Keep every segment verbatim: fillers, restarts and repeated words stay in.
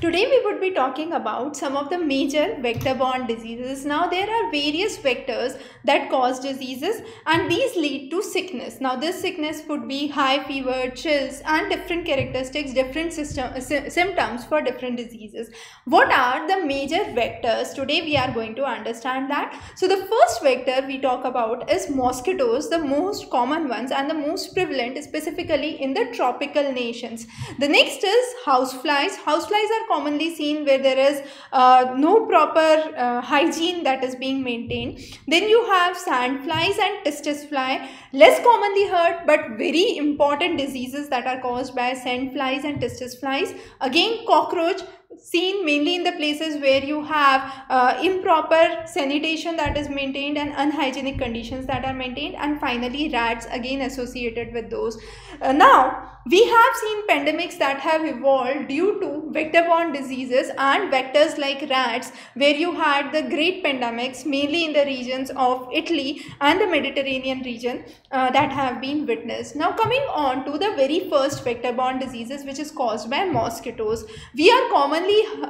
Today we would be talking about some of the major vector-borne diseases. Now there are various vectors that cause diseases and these lead to sickness. Now this sickness would be high fever, chills and different characteristics, different system, uh, symptoms for different diseases. What are the major vectors? Today we are going to understand that. So the first vector we talk about is mosquitoes, the most common ones and the most prevalent specifically in the tropical nations. The next is houseflies. Houseflies are commonly seen where there is uh, no proper uh, hygiene that is being maintained. Then you have sandflies and Tsetse fly, less commonly heard but very important diseases that are caused by sandflies and Tsetse flies. Again, cockroach, seen mainly in the places where you have uh, improper sanitation that is maintained and unhygienic conditions that are maintained, and finally rats, again associated with those. Uh, now we have seen pandemics that have evolved due to vector-borne diseases and vectors like rats, where you had the great pandemics mainly in the regions of Italy and the Mediterranean region uh, that have been witnessed. Now coming on to the very first vector-borne diseases, which is caused by mosquitoes. We are common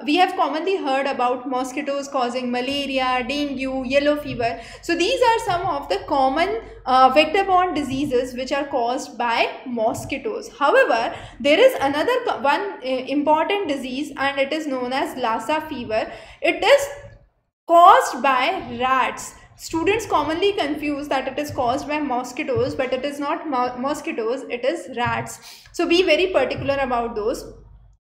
We have commonly heard about mosquitoes causing malaria, dengue, yellow fever. So these are some of the common uh, vector-borne diseases which are caused by mosquitoes. However, there is another one uh, important disease and it is known as Lassa fever. It is caused by rats. Students commonly confuse that it is caused by mosquitoes, but it is not mo- mosquitoes, it is rats. So be very particular about those.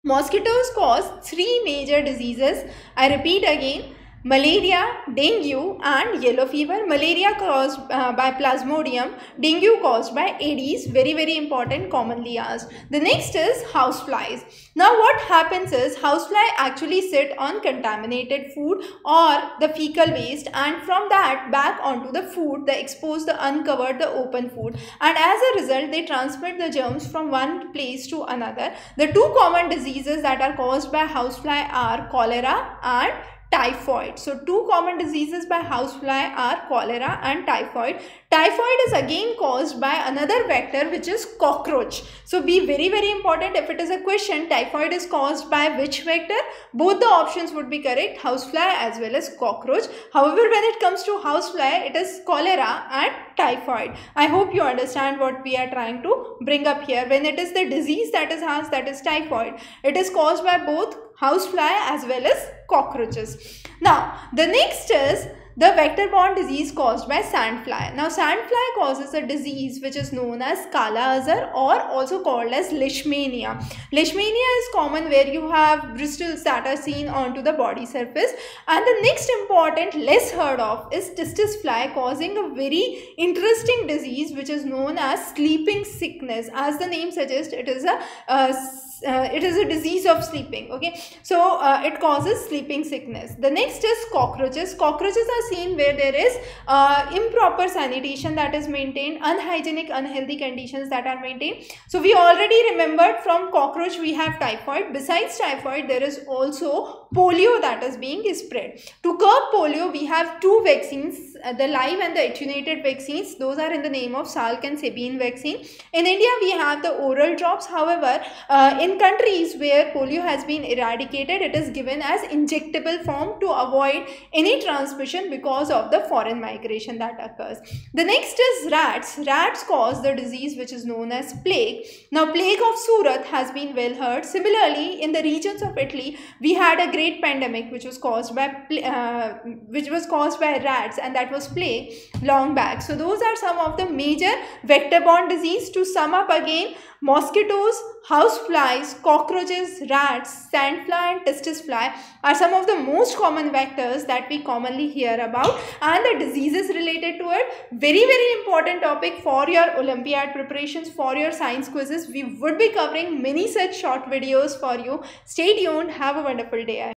Mosquitoes cause three major diseases. I repeat again, malaria, dengue and yellow fever. Malaria caused uh, by plasmodium, dengue caused by Aedes, very very important, commonly asked. The next is houseflies. Now what happens is housefly actually sit on contaminated food or the fecal waste, and from that back onto the food, the exposed, the uncovered, the open food, and as a result they transmit the germs from one place to another. The two common diseases that are caused by housefly are cholera and typhoid. So two common diseases by housefly are cholera and typhoid. Typhoid is again caused by another vector which is cockroach. So be very very important, if it is a question, typhoid is caused by which vector? Both the options would be correct, housefly as well as cockroach. However, when it comes to housefly, it is cholera and typhoid. I hope you understand what we are trying to bring up here. When it is the disease that is asked, that is typhoid, it is caused by both housefly as well as cockroaches. Now, the next is the vector-borne disease caused by sandfly. Now, sandfly causes a disease which is known as Kala azar or also called as Leishmania. Leishmania is common where you have bristles that are seen onto the body surface. And the next important, less heard of, is Tsetse fly, causing a very interesting disease which is known as sleeping sickness. As the name suggests, it is a uh, Uh, it is a disease of sleeping, okay. So uh, it causes sleeping sickness. The next is cockroaches. Cockroaches are seen where there is uh, improper sanitation that is maintained, unhygienic, unhealthy conditions that are maintained. So we already remembered from cockroach we have typhoid. Besides typhoid, there is also polio that is being spread. To curb polio, we have two vaccines, uh, the live and the attenuated vaccines. Those are in the name of Salk and Sabine vaccine. In India, we have the oral drops. However, uh, in countries where polio has been eradicated, it is given as injectable form to avoid any transmission because of the foreign migration that occurs. The next is rats. Rats cause the disease which is known as plague. Now, plague of Surat has been well heard. Similarly, in the regions of Italy, we had a great pandemic which was caused by uh, which was caused by rats, and that was plague long back. So those are some of the major vector-borne disease. To sum up again, mosquitoes, houseflies, cockroaches, rats, sandfly and Tsetse fly are some of the most common vectors that we commonly hear about, and the diseases related to it, very very important topic for your Olympiad preparations, for your science quizzes. We would be covering many such short videos for you. Stay tuned, have a wonderful day.